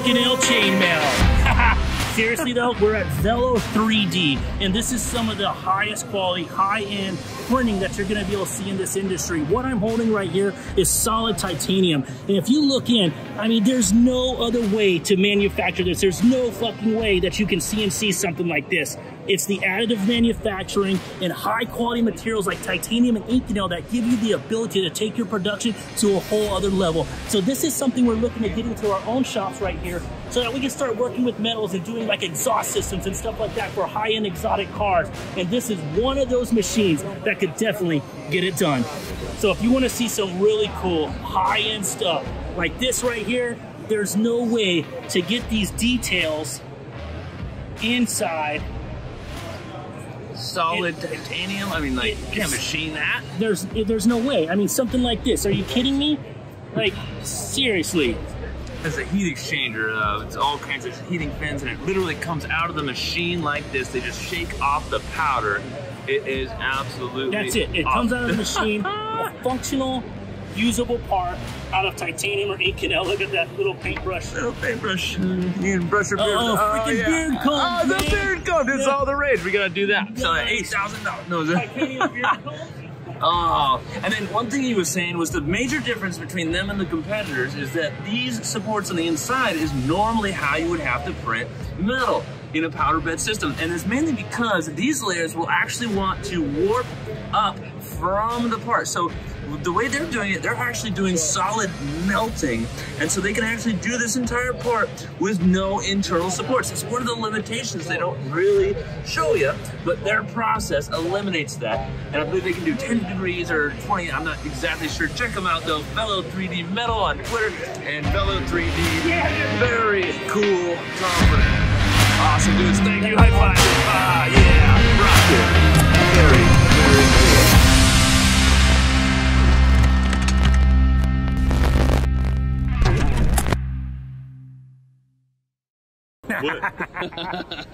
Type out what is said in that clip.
Inconel chainmail. Seriously though, we're at Velo3D, and this is some of the highest quality, high-end printing that you're gonna be able to see in this industry. What I'm holding right here is solid titanium. And if you look in, I mean, there's no other way to manufacture this. There's no fucking way that you can CNC something like this. It's the additive manufacturing and high-quality materials like titanium and Inconel that give you the ability to take your production to a whole other level. So this is something we're looking to get into our own shops right here so that we can start working with metals and doing like exhaust systems and stuff like that for high-end exotic cars. And this is one of those machines that could definitely get it done. So if you want to see some really cool high-end stuff like this right here, there's no way to get these details inside solid titanium. I mean, like, you can't machine that. There's no way. I mean, something like this. Are you kidding me? Like, seriously. It's a heat exchanger, it's all kinds of heating fins, and it literally comes out of the machine like this. They just shake off the powder. It is absolutely that's it. It comes out of the machine, a functional, usable part out of titanium or Inconel. Look at that little paintbrush. Little paintbrush. You can brush your beard. Beard comb. Oh, the beard comb. It's all the rage. We gotta do that. So $8,000. No, titanium beard comb. Oh, and then one thing he was saying was the major difference between them and the competitors is that these supports on the inside is normally how you would have to print metal in a powder bed system. And it's mainly because these layers will actually want to warp up from the part. So the way they're doing it, they're actually doing solid melting. And so they can actually do this entire part with no internal supports. It's one of the limitations they don't really show you, but their process eliminates that. And I believe they can do 10 degrees or 20, I'm not exactly sure. Check them out though, Velo3D Metal on Twitter, and Velo3D, very cool conference. Awesome dudes, thank you, high five. Rock it, very, very cool. What?